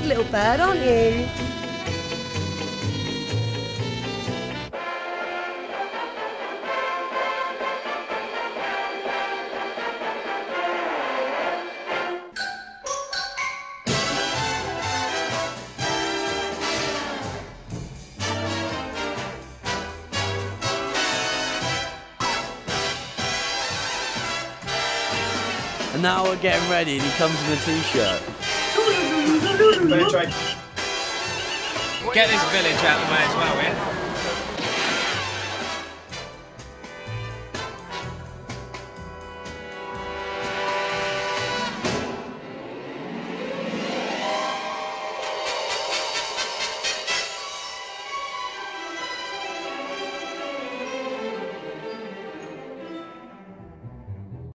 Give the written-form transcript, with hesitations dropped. good little bird, aren't you? And now we're getting ready and he comes in a t-shirt. Get this village out of the way as well, yeah?